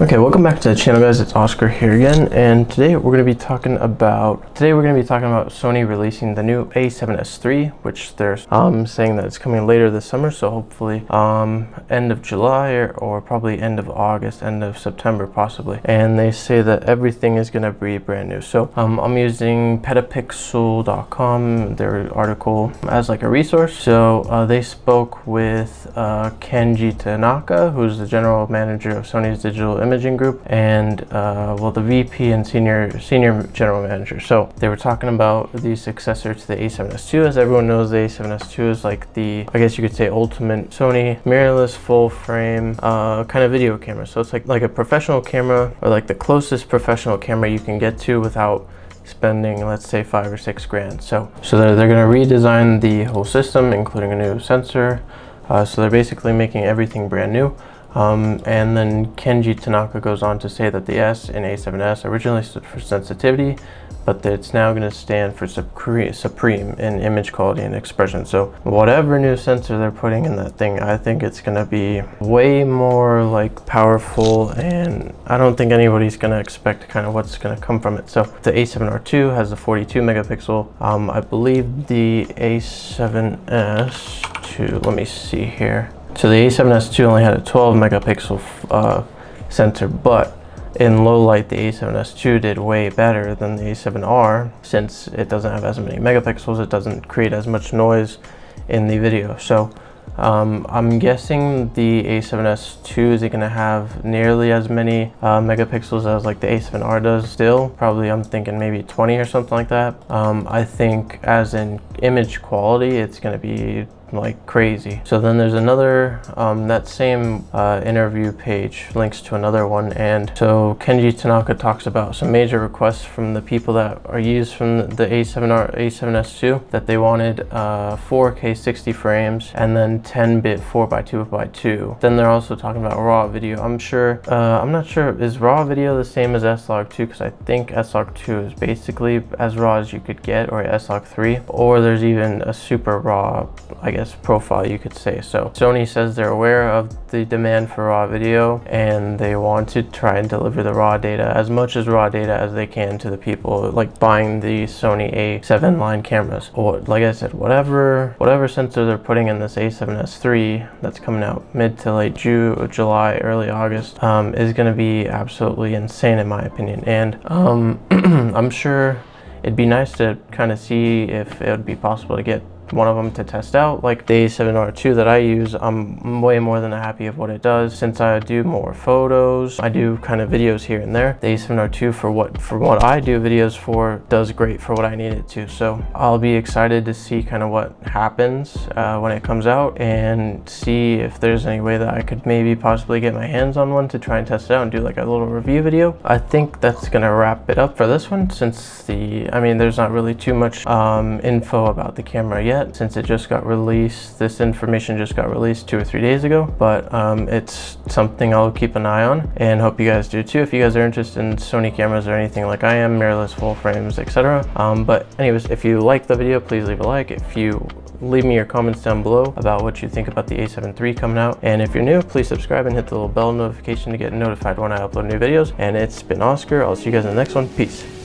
Okay, welcome back to the channel, guys. It's Oscar here again, and today we're going to be talking about Sony releasing the new A7S III, which they're saying that it's coming later this summer. So hopefully end of July or probably end of August, end of September possibly. And they say that everything is going to be brand new. So I'm using petapixel.com, their article, as like a resource. So they spoke with Kenji Tanaka, who's the general manager of Sony's digital imaging group, and well, the VP and senior general manager. So they were talking about the successor to the A7S II. As everyone knows, the A7S II is like the, I guess you could say, ultimate Sony mirrorless full frame kind of video camera. So it's like a professional camera, or like the closest professional camera you can get to without spending, let's say, $5,000 or $6,000. So they're going to redesign the whole system, including a new sensor. So they're basically making everything brand new. And then Kenji Tanaka goes on to say that the S in A7S originally stood for sensitivity, but that it's now going to stand for supreme in image quality and expression. So whatever new sensor they're putting in that thing, I think it's going to be way more like powerful, and I don't think anybody's going to expect kind of what's going to come from it. So the A7R2 has a 42 megapixel. I believe the A7S II, let me see here. So the A7S II only had a 12 megapixel sensor, but in low light, the A7S II did way better than the A7R, since it doesn't have as many megapixels. It doesn't create as much noise in the video. So I'm guessing the A7S II is going to have nearly as many megapixels as like the A7R does still. Probably, I'm thinking maybe 20 or something like that. I think as in image quality, it's going to be like crazy. So then there's another that same interview page links to another one, and so Kenji Tanaka talks about some major requests from the people that are used from the A7S II, that they wanted 4K 60 frames and then 10-bit 4x2x2. Then they're also talking about raw video. I'm not sure, is raw video the same as S-Log2? Because I think S-Log2 is basically as raw as you could get, or S-Log3, or there's even a super raw, I guess, profile you could say. So Sony says they're aware of the demand for raw video, and they want to try and deliver the raw data, as much as raw data as they can, to the people like buying the Sony A7 line cameras. Or like I said, whatever sensor they're putting in this A7S III that's coming out mid to late July, early August, is going to be absolutely insane in my opinion. And I'm sure it'd be nice to kind of see if it would be possible to get one of them to test out. Like the A7R2 that I use, I'm way more than happy of what it does, since I do more photos, I do kind of videos here and there. The A7R2, for what I do videos for, does great for what I need it to. So I'll be excited to see kind of what happens when it comes out, and see if there's any way that I could maybe possibly get my hands on one to try and test it out and do like a little review video. I think that's gonna wrap it up for this one, since there's not really too much info about the camera yet, since it just got released. This information just got released 2 or 3 days ago, but it's something I'll keep an eye on, and hope you guys do too. If you guys are interested in Sony cameras or anything like I am, mirrorless full frames, etc. But anyways, if you like the video, please leave a like. If you leave me your comments down below about what you think about the A7 III coming out, and if you're new, please subscribe and hit the little bell notification to get notified when I upload new videos. And it's been Oscar. I'll see you guys in the next one. Peace.